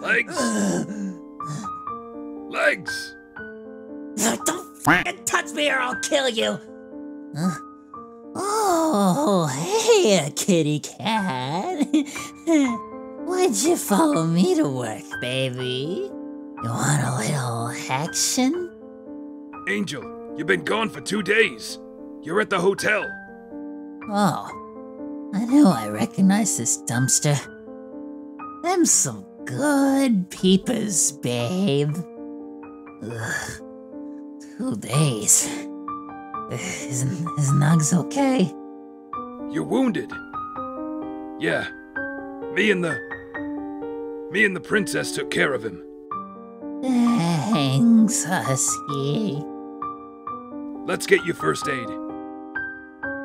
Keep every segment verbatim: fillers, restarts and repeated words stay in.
Legs! Legs! Don't f***ing touch me or I'll kill you! Huh? Oh, hey, kitty cat. Why'd you follow me to work, baby? You want a little action? Angel, you've been gone for two days. You're at the hotel. Oh, I knew I recognized this dumpster. Them some good peepers, babe. Ugh, two days. Isn't, is Nugs okay? You're wounded. Yeah, me and the... Me and the princess took care of him. Thanks, Husky. Let's get you first aid.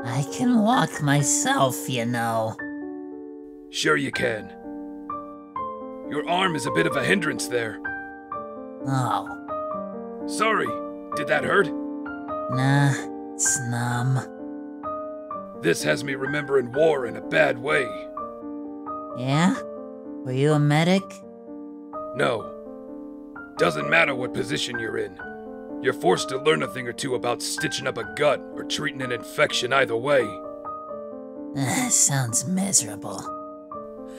I can walk myself, you know. Sure you can. Your arm is a bit of a hindrance there. Oh. Sorry, did that hurt? Nah, it's numb. This has me remembering war in a bad way. Yeah? Were you a medic? No. Doesn't matter what position you're in. You're forced to learn a thing or two about stitching up a gut or treating an infection either way. Uh, sounds miserable.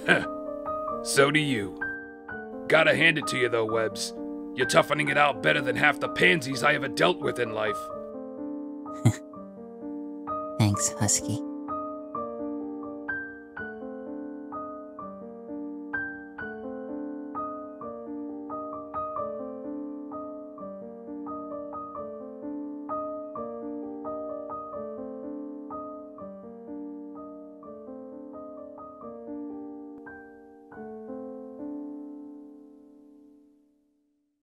Heh. So do you. Gotta hand it to you though, Webbs. You're toughening it out better than half the pansies I ever dealt with in life. Thanks, Husky.